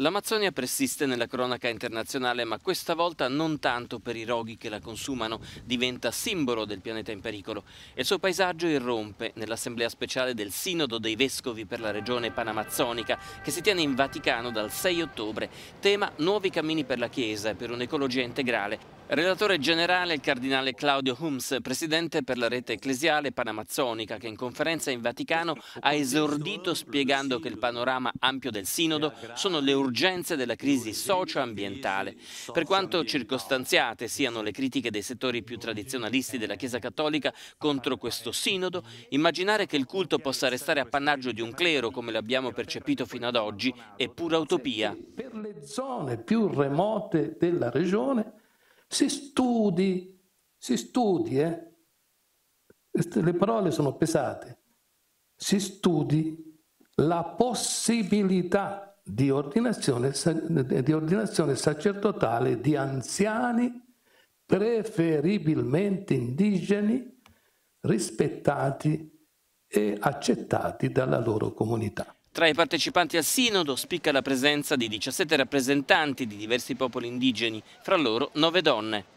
L'Amazzonia persiste nella cronaca internazionale, ma questa volta non tanto per i roghi che la consumano, diventa simbolo del pianeta in pericolo. Il suo paesaggio irrompe nell'assemblea speciale del Sinodo dei Vescovi per la regione Panamazzonica, che si tiene in Vaticano dal 6 ottobre, tema nuovi cammini per la Chiesa e per un'ecologia integrale. Relatore generale il cardinale Claudio Hums, presidente per la rete ecclesiale Panamazzonica, che in conferenza in Vaticano ha esordito spiegando che il panorama ampio del Sinodo sono le urgenze della crisi socio-ambientale. Per quanto circostanziate siano le critiche dei settori più tradizionalisti della Chiesa Cattolica contro questo Sinodo, immaginare che il culto possa restare appannaggio di un clero, come l'abbiamo percepito fino ad oggi, è pura utopia. Per le zone più remote della regione si studi, le parole sono pesate, si studi la possibilità di ordinazione sacerdotale di anziani preferibilmente indigeni rispettati e accettati dalla loro comunità. Tra i partecipanti al Sinodo spicca la presenza di 17 rappresentanti di diversi popoli indigeni, fra loro 9 donne.